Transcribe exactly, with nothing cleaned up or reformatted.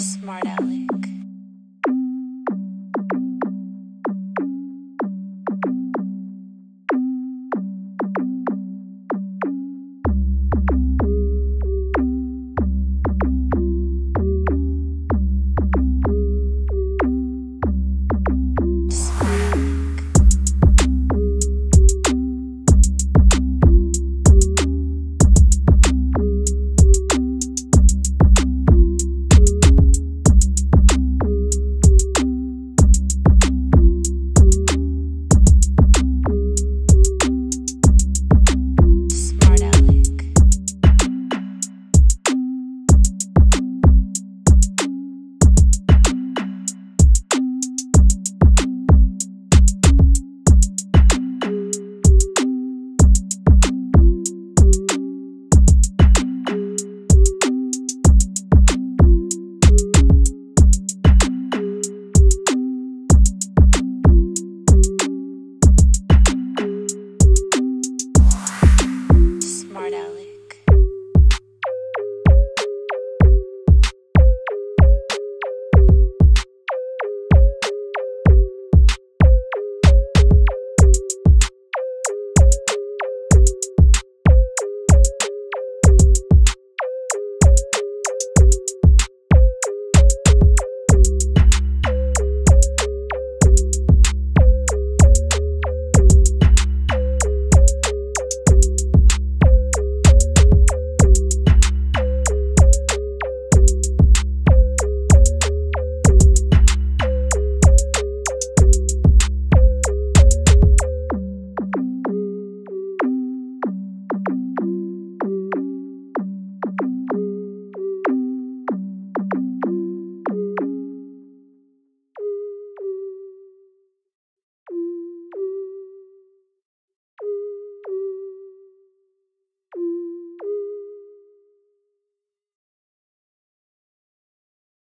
Smart Alec.